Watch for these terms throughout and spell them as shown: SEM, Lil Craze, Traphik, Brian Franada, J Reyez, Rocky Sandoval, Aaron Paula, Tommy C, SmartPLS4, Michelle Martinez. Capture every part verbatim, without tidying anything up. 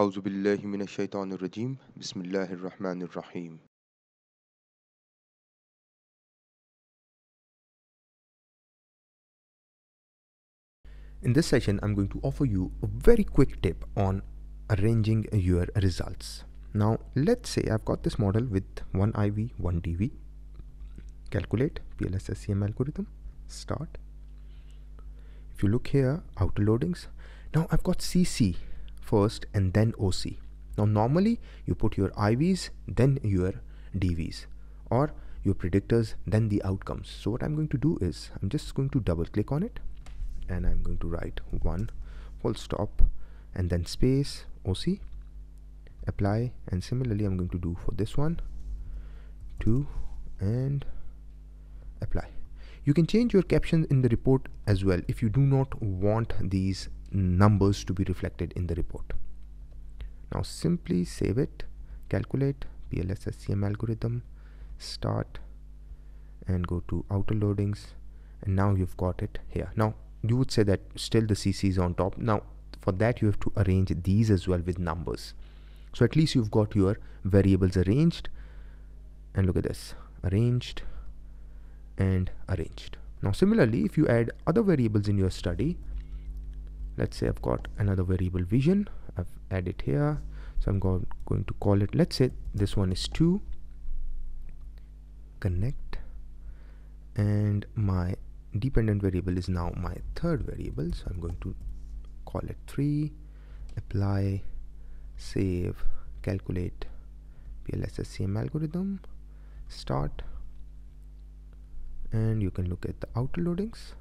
أعوذ بالله من الشيطان الرجيم بسم الله الرحمن الرحيم In this session I'm going to offer you a very quick tip on arranging your results. Now let's say I've got this model with one I V, one D V. Calculate P L S S E M algorithm, start. If you look here, outer loadings. Now I've got C C first and then O C. Now normally you put your I Vs then your D Vs or your predictors then the outcomes. So what I'm going to do is I'm just going to double click on it and I'm going to write one full stop and then space O C, apply, and similarly I'm going to do for this one two and apply. You can change your captions in the report as well if you do not want these numbers to be reflected in the report. Now simply save it, calculate P L S S E M algorithm, start, and go to outer loadings, and now you've got it here. Now you would say that still the C C is on top. Now for that you have to arrange these as well with numbers, so at least you've got your variables arranged. And look at this, arranged and arranged. Now similarly, if you add other variables in your study, let's say I've got another variable vision, I've added here, so I'm go going to call it, let's say this one is two, connect, and my dependent variable is now my third variable, so I'm going to call it three, apply, save, calculate P L S S E M algorithm, start, and you can look at the outer loadings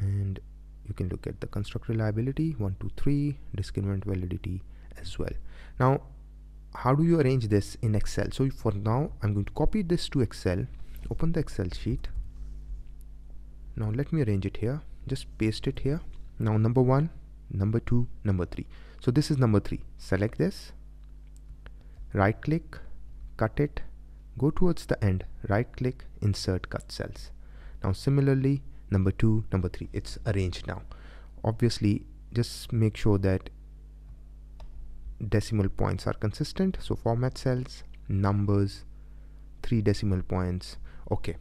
and you can look at the construct reliability one two three, discriminant validity as well. Now how do you arrange this in Excel? So for now I'm going to copy this to Excel, open the Excel sheet. Now let me arrange it here, just paste it here. Now number one, number two, number three. So this is number three, select this, right click, cut it, go towards the end, right click, insert cut cells. Now similarly number two, number three, it's arranged now. Obviously just make sure that decimal points are consistent, so format cells, numbers, three decimal points. Okay,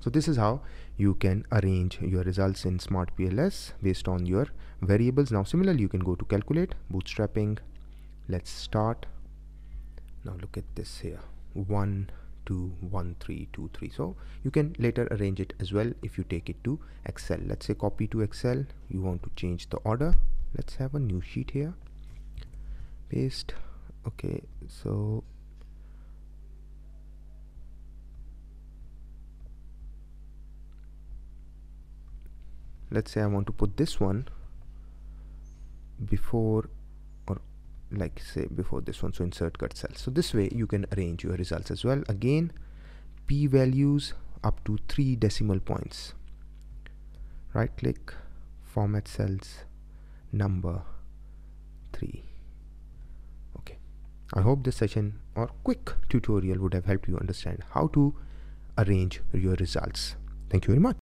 so this is how you can arrange your results in SmartPLS based on your variables. Now similarly you can go to calculate, bootstrapping, let's start. Now look at this here, one two one three two three. So you can later arrange it as well if you take it to Excel. Let's say copy to Excel, you want to change the order, let's have a new sheet here, paste. Okay, so let's say I want to put this one before, or like say before this one, so insert cut cells. So this way you can arrange your results as well. Again, p values up to three decimal points, right click, format cells, number three. Okay, I hope this session or quick tutorial would have helped you understand how to arrange your results. Thank you very much.